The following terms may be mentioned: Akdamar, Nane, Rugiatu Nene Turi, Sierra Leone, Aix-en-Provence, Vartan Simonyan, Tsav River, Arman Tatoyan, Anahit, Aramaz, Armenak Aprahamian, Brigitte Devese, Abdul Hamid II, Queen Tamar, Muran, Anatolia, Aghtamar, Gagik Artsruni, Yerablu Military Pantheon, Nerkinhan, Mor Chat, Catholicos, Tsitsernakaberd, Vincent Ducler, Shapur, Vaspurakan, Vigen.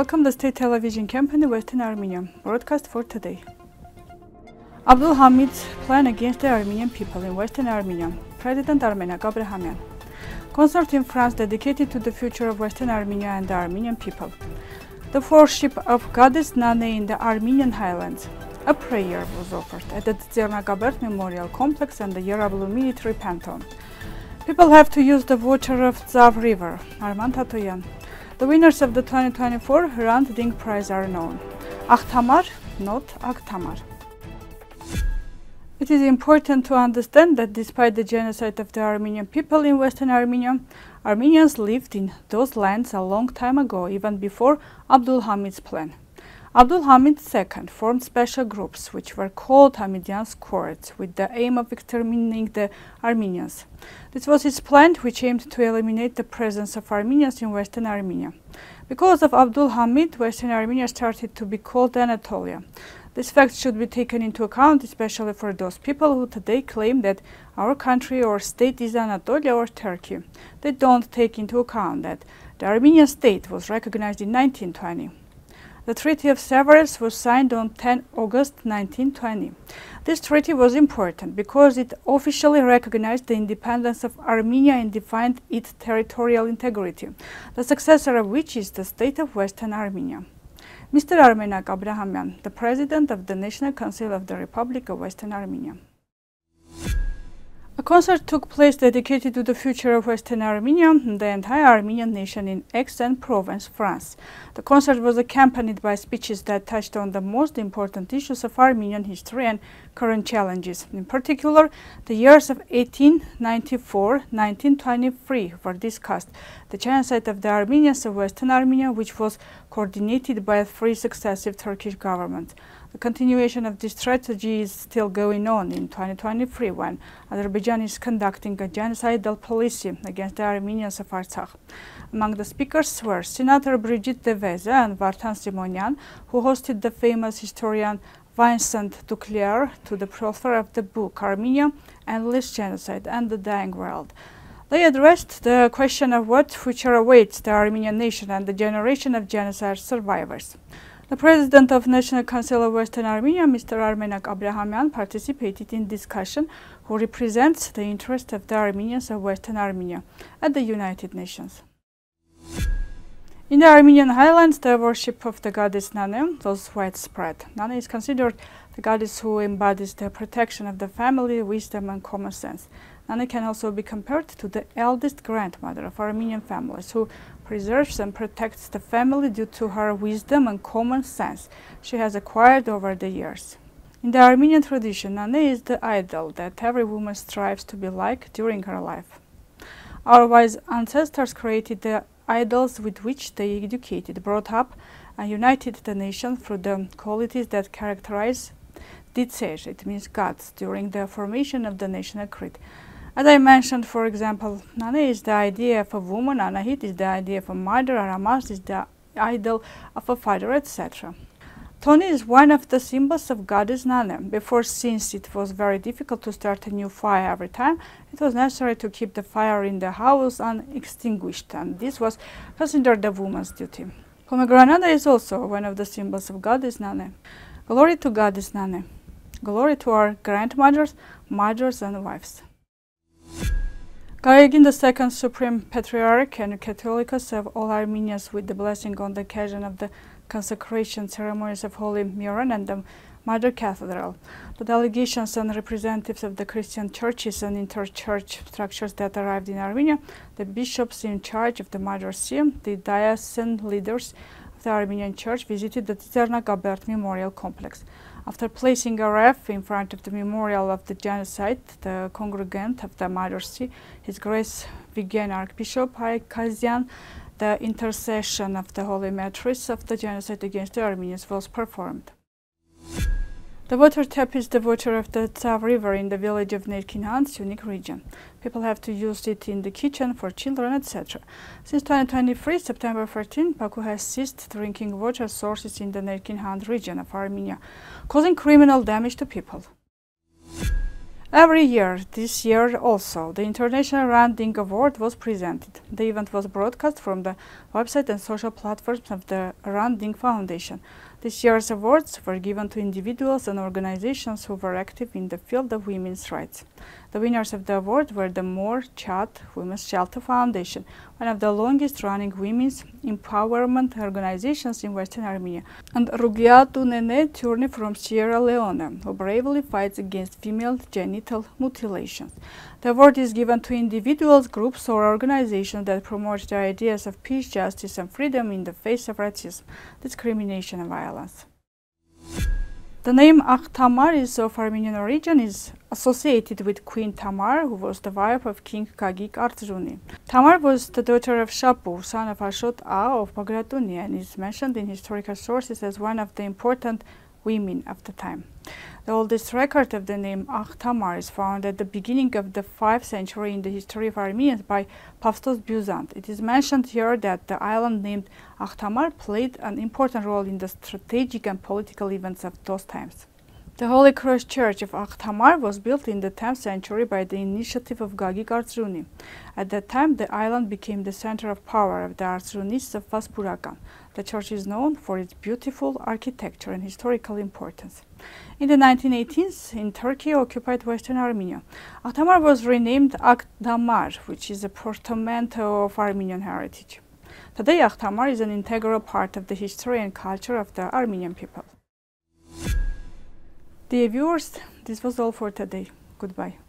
Welcome to State Television Campaign Western Armenia, broadcast for today. Abdul Hamid's plan against the Armenian people in Western Armenia, President Armenak Aprahamian. Concert in France dedicated to the future of Western Armenia and the Armenian people. The worship of goddess Nane in the Armenian highlands. A prayer was offered at the Tsitsernakaberd Memorial Complex and the Yerablu Military Pantheon. People have to use the water of Tsav River, Arman Tatoyan. The winners of the 2024 Hrant Dink Prize are known. Aghtamar, not Aghtamar. It is important to understand that despite the genocide of the Armenian people in Western Armenia, Armenians lived in those lands a long time ago, even before Abdul Hamid's plan. Abdul Hamid II formed special groups, which were called Hamidian squads, with the aim of exterminating the Armenians. This was his plan, which aimed to eliminate the presence of Armenians in Western Armenia. Because of Abdul Hamid, Western Armenia started to be called Anatolia. This fact should be taken into account, especially for those people who today claim that our country or state is Anatolia or Turkey. They don't take into account that the Armenian state was recognized in 1920. The Treaty of Sevres was signed on 10 August 1920. This treaty was important because it officially recognized the independence of Armenia and defined its territorial integrity, the successor of which is the state of Western Armenia. Mr. Armenak Aprahamian, the President of the National Council of the Republic of Western Armenia. A concert took place dedicated to the future of Western Armenia and the entire Armenian nation in Aix-en-Provence, France. The concert was accompanied by speeches that touched on the most important issues of Armenian history and current challenges. In particular, the years of 1894 and 1923 were discussed. The genocide of the Armenians of Western Armenia, which was coordinated by three successive Turkish governments. The continuation of this strategy is still going on in 2023 when Azerbaijan is conducting a genocidal policy against the Armenians of Artsakh. Among the speakers were Senator Brigitte Devese and Vartan Simonyan, who hosted the famous historian Vincent Ducler to the author of the book Armenia, Endless Genocide and the Dying World. They addressed the question of what future awaits the Armenian nation and the generation of genocide survivors. The President of National Council of Western Armenia, Mr. Armenak Aprahamian, participated in discussion who represents the interests of the Armenians of Western Armenia at the United Nations. In the Armenian highlands, the worship of the goddess Nane was widespread. Nane is considered the goddess who embodies the protection of the family, wisdom and common sense. Nane can also be compared to the eldest grandmother of Armenian families, who preserves and protects the family due to her wisdom and common sense she has acquired over the years. In the Armenian tradition, Nane is the idol that every woman strives to be like during her life. Our wise ancestors created the idols with which they educated, brought up, and united the nation through the qualities that characterize Ditsesh, it means gods, during the formation of the national creed. As I mentioned, for example, Nane is the idea of a woman, Anahit is the idea of a mother, Aramaz is the idol of a father, etc. Toni is one of the symbols of goddess Nane. Before, since it was very difficult to start a new fire every time, it was necessary to keep the fire in the house unextinguished, and this was considered a woman's duty. Pomegranate is also one of the symbols of goddess Nane. Glory to goddess Nane. Glory to our grandmothers, mothers and wives. Karekin II, Supreme Patriarch and Catholicos of all Armenians, with the blessing on the occasion of the consecration ceremonies of Holy Muran and the Mother Cathedral. The delegations and representatives of the Christian churches and interchurch structures that arrived in Armenia, the bishops in charge of the Mother See, the diocesan leaders of the Armenian Church visited the Tsitsernakaberd Memorial Complex. After placing a wreath in front of the memorial of the genocide, the congregant of the Mother See, His Grace Vigen Archbishop Hayk Kazyan, the intercession of the Holy Matrix of the genocide against the Armenians was performed. The water tap is the water of the Tsav River in the village of Nerkinhan's unique region. People have to use it in the kitchen, for children, etc. Since 2023, September 13, Baku has ceased drinking water sources in the Nerkinhan region of Armenia, causing criminal damage to people. Every year, this year also, the International Hrant Dink Award was presented. The event was broadcast from the website and social platforms of the Hrant Dink Foundation. This year's awards were given to individuals and organizations who were active in the field of women's rights. The winners of the award were the Mor Chat Women's Shelter Foundation, one of the longest-running women's empowerment organizations in Western Armenia, and Rugiatu Nene Turi from Sierra Leone, who bravely fights against female genital mutilation. The award is given to individuals, groups, or organizations that promote the ideas of peace, justice, and freedom in the face of racism, discrimination, and violence. The name Aghtamar is of Armenian origin, is associated with Queen Tamar, who was the wife of King Gagik Artsruni. Tamar was the daughter of Shapur, son of Ashot of Bagratuni, and is mentioned in historical sources as one of the important women of the time. The oldest record of the name Aghtamar is found at the beginning of the 5th century in the history of Armenians by Pavstos Byzant. It is mentioned here that the island named Aghtamar played an important role in the strategic and political events of those times. The Holy Cross Church of Aghtamar was built in the 10th century by the initiative of Gagik Artsruni. At that time, the island became the center of power of the Artsrunis of Vaspurakan. The church is known for its beautiful architecture and historical importance. In the 1918s, in Turkey occupied Western Armenia, Aghtamar was renamed Akdamar, which is a portmanteau of Armenian heritage. Today, Aghtamar is an integral part of the history and culture of the Armenian people. Dear viewers, this was all for today. Goodbye.